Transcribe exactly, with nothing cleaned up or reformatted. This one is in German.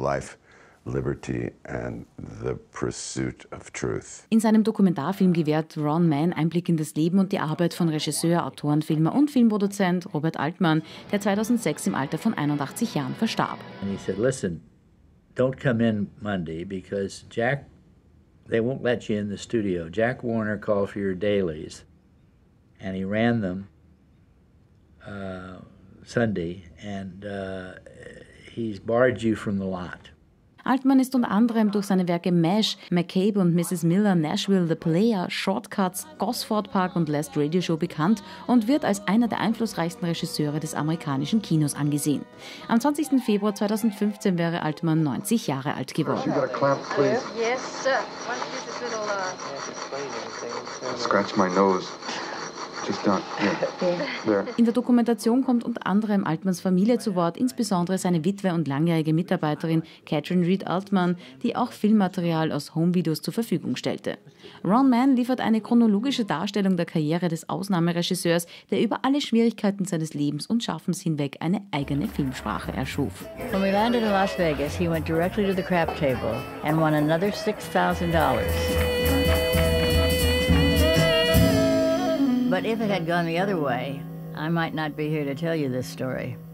life, liberty and the pursuit of truth. In seinem Dokumentarfilm gewährt Ron Mann Einblick in das Leben und die Arbeit von Regisseur, Autoren, Filmer und Filmproduzent Robert Altman, der zweitausendsechs im Alter von einundachtzig Jahren verstarb. And he said, listen, don't come in Monday because Jack, they won't let you in the studio. Jack Warner called for your dailies and he ran them uh, Sunday and uh, he's barred you from the lot. Altman ist unter anderem durch seine Werke M A S H, McCabe und Missus Miller, Nashville, The Player, Short Cuts, Gosford Park und Last Radio Show bekannt und wird als einer der einflussreichsten Regisseure des amerikanischen Kinos angesehen. Am zwanzigsten Februar zweitausendfünfzehn wäre Altman neunzig Jahre alt geworden. In der Dokumentation kommt unter anderem Altmans Familie zu Wort, insbesondere seine Witwe und langjährige Mitarbeiterin Catherine Reed Altman, die auch Filmmaterial aus Homevideos zur Verfügung stellte. Ron Mann liefert eine chronologische Darstellung der Karriere des Ausnahmeregisseurs, der über alle Schwierigkeiten seines Lebens und Schaffens hinweg eine eigene Filmsprache erschuf. When we landed in Las Vegas, he went directly to the crap table and won another six thousand dollars. But if it had gone the other way, I might not be here to tell you this story.